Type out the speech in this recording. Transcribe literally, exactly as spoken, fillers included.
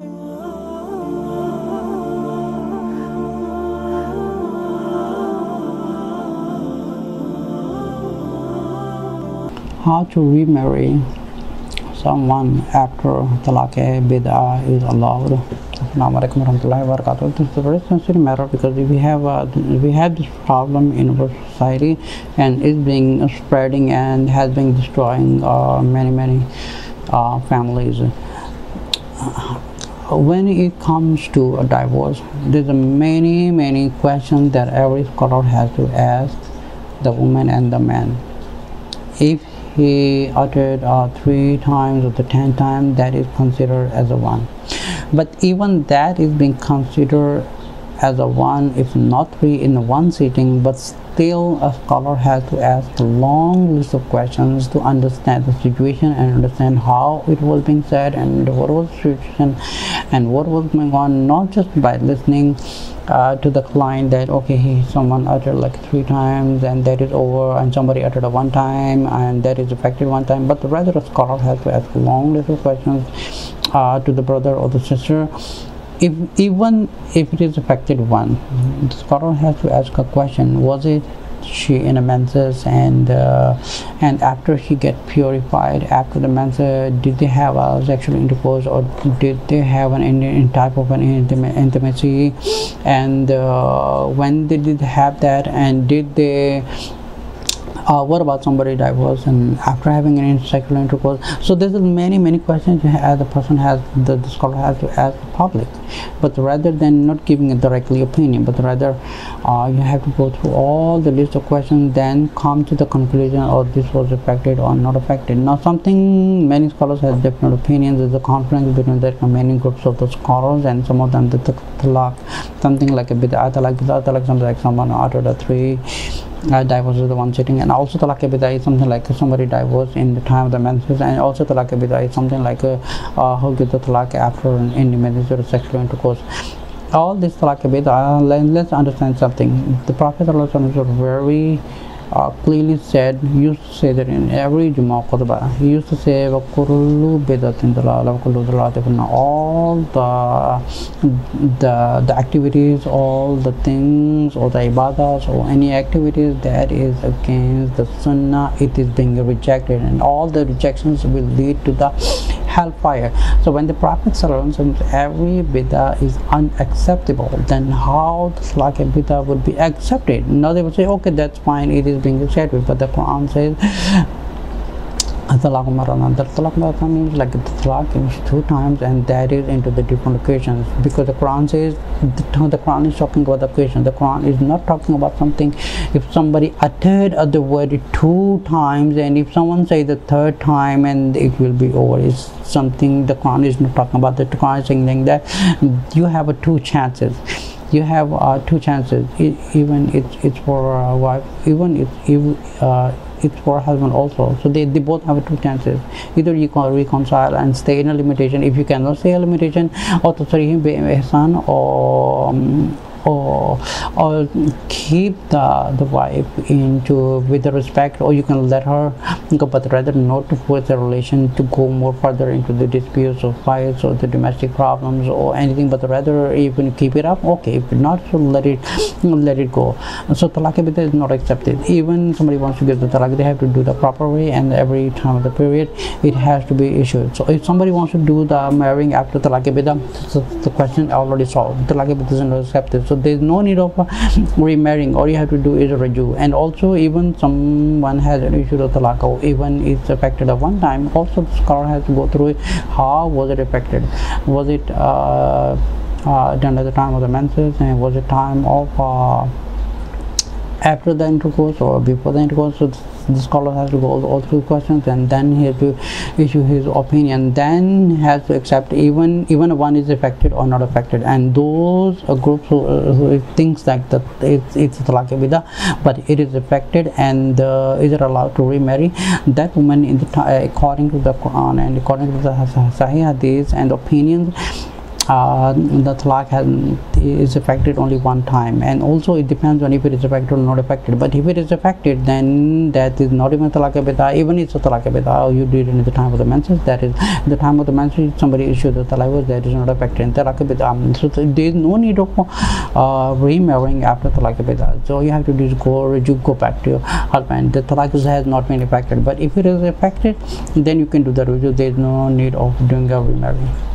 How to remarry someone after Talaq-e-Bid'ah is allowed. Assalamualaikum warahmatullahi wabarakatuh. This is a very sensitive matter because we have uh, we had this problem in our society, and it's being spreading and has been destroying uh, many many uh, families. When it comes to a divorce, there's a many many questions that every scholar has to ask the woman and the man. If he uttered uh, three times or the ten times, that is considered as a one. But even that is being considered as a one, if not three in one sitting, but still a scholar has to ask a long list of questions to understand the situation and understand how it was being said and what was the situation and what was going on, not just by listening Uh, to the client that okay, he someone uttered like three times and that is over, and somebody uttered a one time and that is effective one time, but rather a scholar has to ask long list of questions uh, to the brother or the sister. If even if it is affected one, mm-hmm. the scholar has to ask a question: was it she in a menses, and uh, and after she get purified after the menses, did they have a sexual intercourse, or did they have an any type of an intimacy, and uh, when they did have that, and did they Uh, what about somebody divorced and after having an sexual intercourse? So there's many many questions as the person has the, the scholar has to ask the public, but rather than not giving a directly opinion, but rather uh, you have to go through all the list of questions, then come to the conclusion, or this was affected or not affected. Now something many scholars have different opinions. There's a conference between the many groups of the scholars, and some of them the talaq, something like a bid'ah talaq, talaq something like someone uttered a three Uh, divorce is the one sitting, and also talaq-e-bid'ah is something like somebody divorced in the time of the menses, and also talaq-e-bid'ah is something like uh, uh, who gives the talaq after an intimacy or sexual intercourse. All this talaq-e-bid'ah, let, let's understand something. The Prophet very uh, clearly said, used to say that in every Jumu'ah khutbah, he used to say, وَكُلُّ بِدْعَةٍ ضَلَالَةٌ وَكُلُّ ضَلَالَةٍ فِي النَّارِ. All the, the the activities, all the things, or the ibadahs, or any activities that is against the Sunnah, it is being rejected, and all the rejections will lead to the hellfire. So when the Prophet said every bid'ah is unacceptable, then how the talaq-e-bid'ah would be accepted? Now they would say, okay, that's fine, it is being accepted, but the Quran says talaq marratan, talaq means like the talaq is two times, and that is into the different occasions, because the Quran says the, the Quran is talking about the occasion. The Quran is not talking about something. If somebody uttered the word two times, and if someone says the third time, and it will be over, it's something the Quran is not talking about. The Quran is saying that you have a two chances. You have uh, two chances. It, even it's it's for a wife. Even it's even. Uh, It's for husband also, so they, they both have two chances. Either you can reconcile and stay in a limitation. If you cannot stay a limitation, or to sarih be ihsan, or or or keep the the wife into with the respect, or you can let her go, but rather not to force the relation to go more further into the disputes or fights or the domestic problems or anything, but rather even keep it up. Okay, if not, so let it let it go. So talaq-e-bid'ah is not accepted. Even somebody wants to give the talaq, they have to do the proper way, and every time of the period it has to be issued. So if somebody wants to do the marrying after talaq-e-bid'ah, so the question already solved. Talaq-e-bid'ah is not accepted. So So there's no need of uh, remarrying. All you have to do is raju. And also, even someone has an issue of talaq, or even it's affected at one time, also the scholar has to go through it. How was it affected? Was it uh, uh, done at the time of the menses, and was it time of uh, after the intercourse or before the intercourse? So the scholar has to go all, all three questions, and then he has to issue his opinion. Then he has to accept even even one is affected or not affected. And those are groups who, uh, who thinks like that it's it's talaq-e-bid'ah, but it is affected, and uh, is it allowed to remarry that woman in the according to the Quran and according to the Sahih Hadith and opinions? uh, the talaq has, is affected only one time, and also it depends on if it is affected or not affected. But if it is affected, then that is not even talaq-e-bid'ah. Even it's a talaq-e-bid'ah, or you did it in the time of the menses, that is the time of the menses somebody issued the talaq, that is not affected in talaq-e-bid'ah. So there is no need of uh, remarrying after talaq-e-bid'ah. So you have to just go, you go back to your husband. The talaq has not been affected, but if it is affected, then you can do the ruju. There is no need of doing a remarrying.